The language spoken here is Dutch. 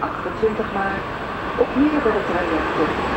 28 maart opnieuer bij de trajecten.